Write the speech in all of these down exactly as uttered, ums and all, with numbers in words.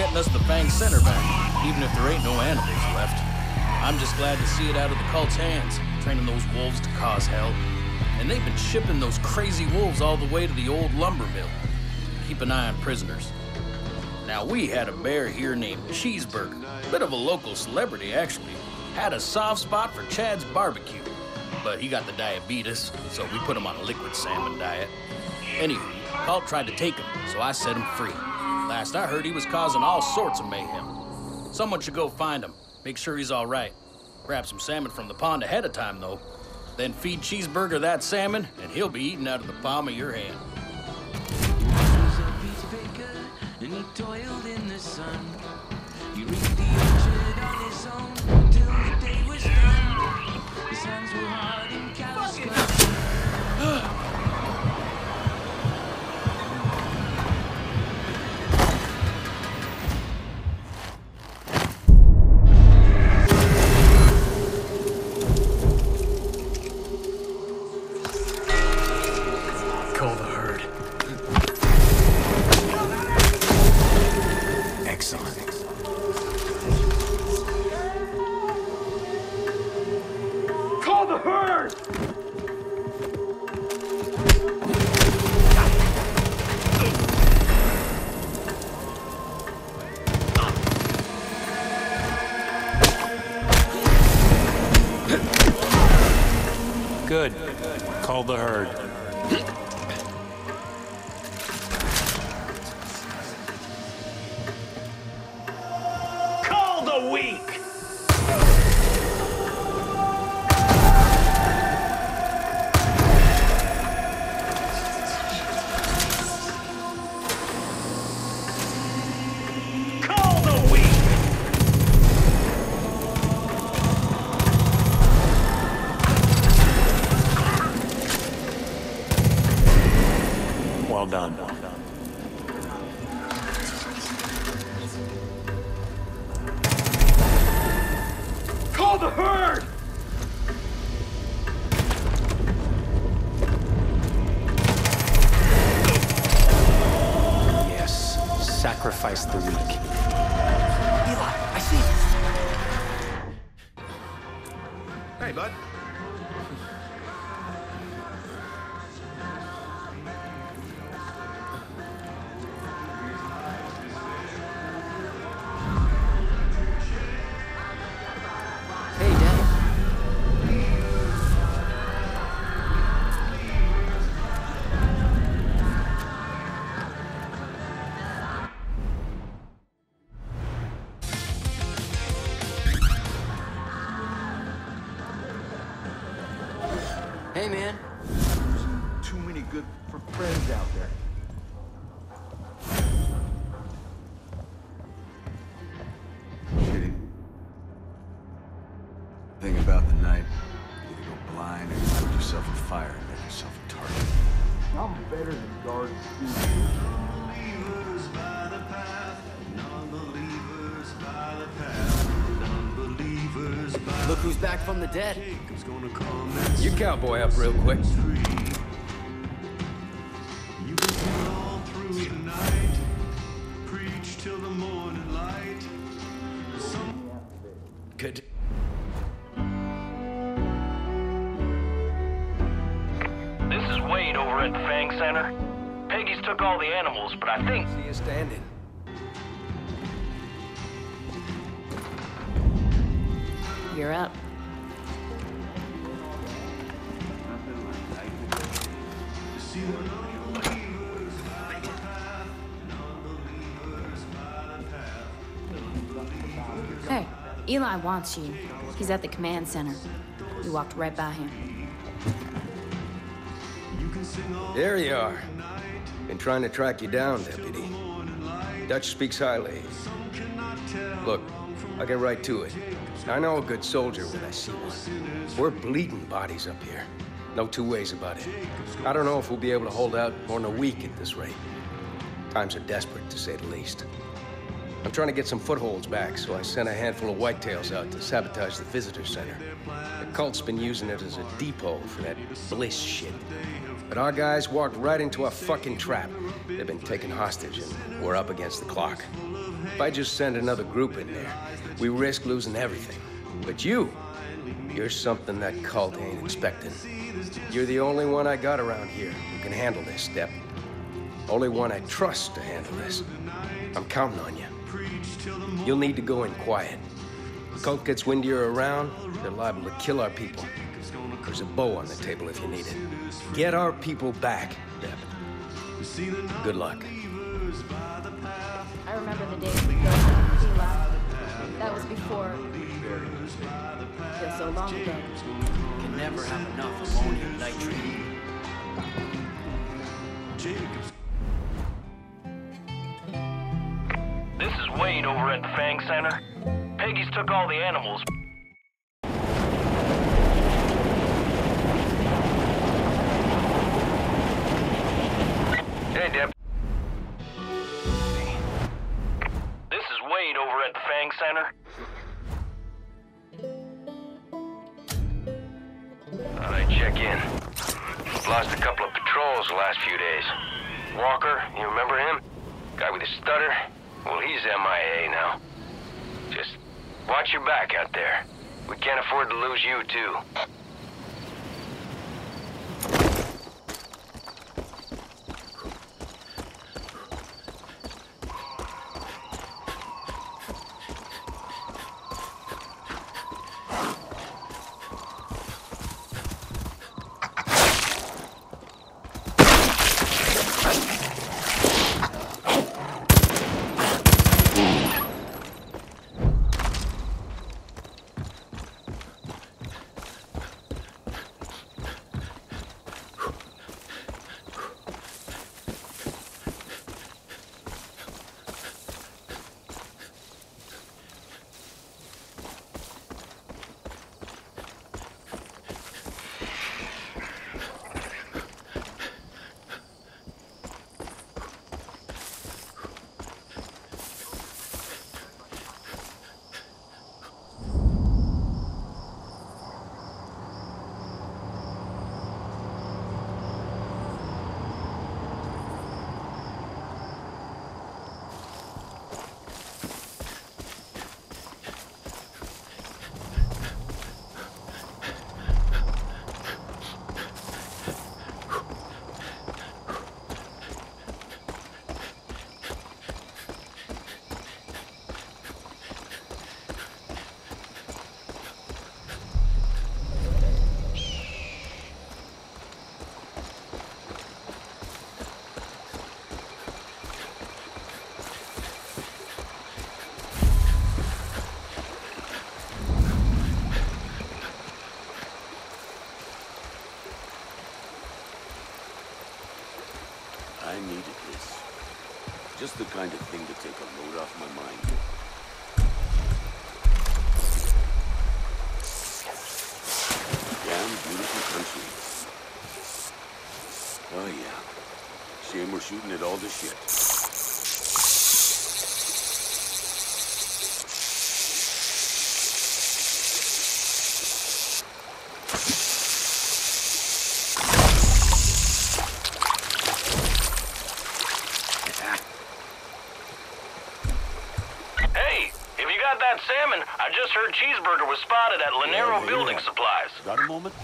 getting us the Fang Center back, even if there ain't no animals left. I'm just glad to see it out of the cult's hands, training those wolves to cause hell. And they've been shipping those crazy wolves all the way to the old lumber mill. Keep an eye on prisoners. Now, we had a bear here named Cheeseburger, bit of a local celebrity, actually. Had a soft spot for Chad's barbecue, but he got the diabetes, so we put him on a liquid salmon diet. Anywho, Paul tried to take him, so I set him free. Last I heard, he was causing all sorts of mayhem. Someone should go find him, make sure he's all right. Grab some salmon from the pond ahead of time, though. Then feed Cheeseburger that salmon, and he'll be eating out of the palm of your hand. And he toiled in the sun. He reaped the orchard on his own till the day was done. His hands were hard and callous. Good. Call the herd. Call the weak! Well done. Well done. Call the herd! Yes, sacrifice the weak. Eli, I see you. Hey, bud. Hey, man. There's too many good friends out there. Shitty thing about the night, you either go blind or you put yourself on fire and make yourself a target. I'm better than guards. Unbelievers by the path, non-believers by the path, non-believers by the path. Look who's back from the dead. You cowboy up real quick. You can sit all through the night, preach till the morning light. Some good. This is Wade over at Fang Center. Peggy's took all the animals, but I think see you standing. You're up. Hey, Eli wants you. He's at the command center. We walked right by him. There you are. Been trying to track you down, Deputy. Dutch speaks highly. Look, I'll get right to it. I know a good soldier when I see one. We're bleeding bodies up here. No two ways about it. I don't know if we'll be able to hold out more than a week at this rate. Times are desperate, to say the least. I'm trying to get some footholds back, so I sent a handful of whitetails out to sabotage the visitor center. The cult's been using it as a depot for that bliss shit. But our guys walked right into a fucking trap. They've been taken hostage, and we're up against the clock. If I just send another group in there, we risk losing everything. But you, you're something that cult ain't expecting. You're the only one I got around here who can handle this, Depp. Only one I trust to handle this. I'm counting on you. You'll need to go in quiet. The cult gets wind you're around, they're liable to kill our people. There's a bow on the table if you need it. Get our people back, Depp. Good luck. I remember the day we left. That was before. It's so long ago. You can never have enough ammonium nitrate. This is Wade over at the Fang Center. Peggy's took all the animals. Hey, Depp. This is Wade over at the Fang Center. Thought I'd check in. Lost a couple of patrols the last few days. Walker, you remember him? Guy with a stutter? Well, he's M I A now. Just watch your back out there. We can't afford to lose you, too. Just the kind of thing to take a load off my mind. Damn beautiful country. Oh yeah. Shame we're shooting at all this shit. Cheeseburger was spotted at Lanaro yeah, building yeah. supplies. Got a moment?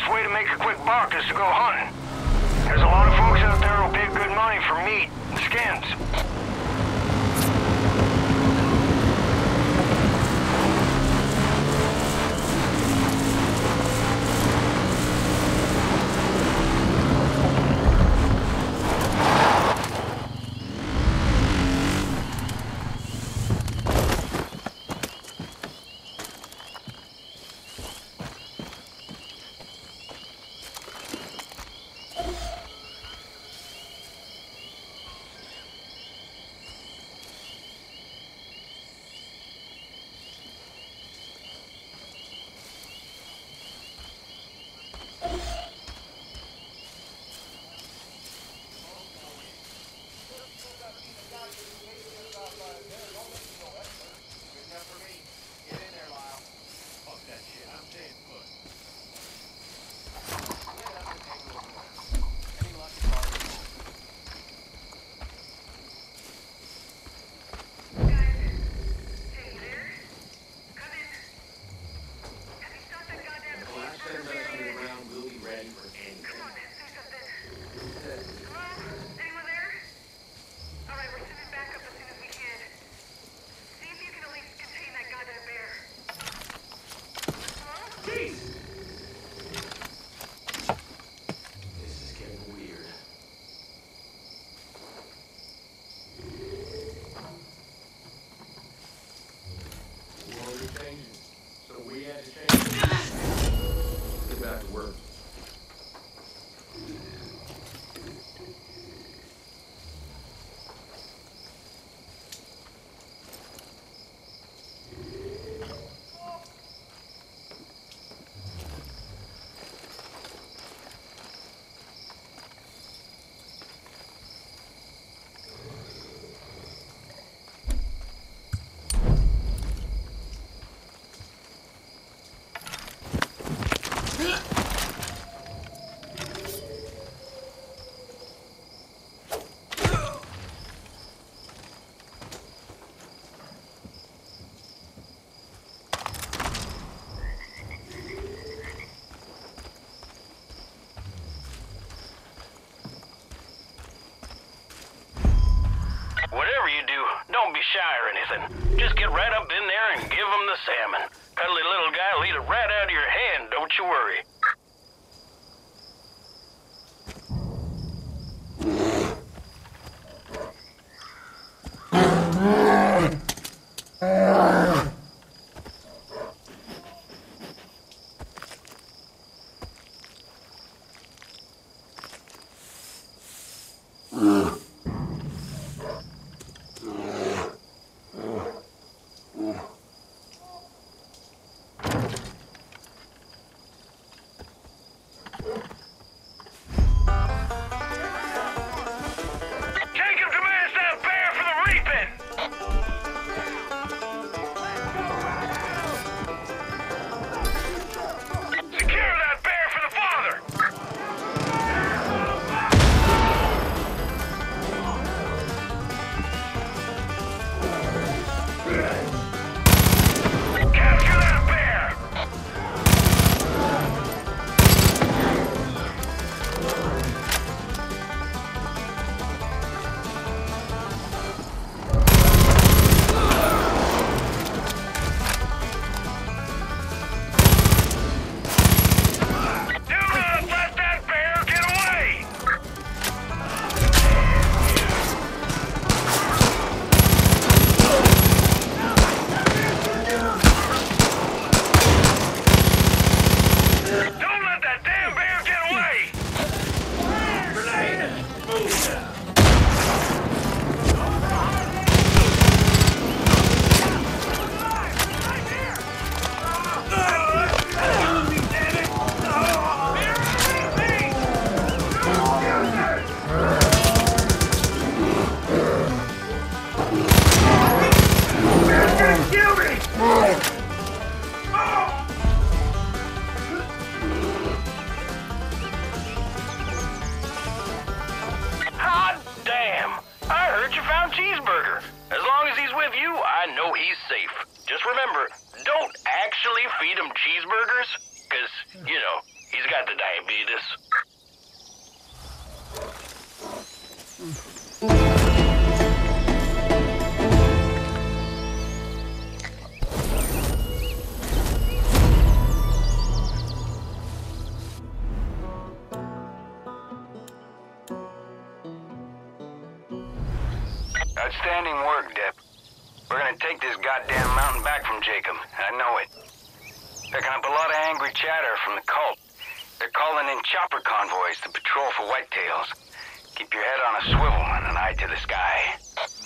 best way to make a quick buck is to go hunting. There's a lot of folks out there who'll pay good money for meat and skins. Shy or anything. Just get right up in there and give him the salmon. Cuddly little guy will eat it right out of your hand, don't you worry. Just remember, don't actually feed them cheeseburgers, because, you know, He's got the diabetes. Outstanding work, Depp. We're gonna take this goddamn mountain back from Jacob. I know it. Picking up a lot of angry chatter from the cult. They're calling in chopper convoys to patrol for whitetails. Keep your head on a swivel and an eye to the sky.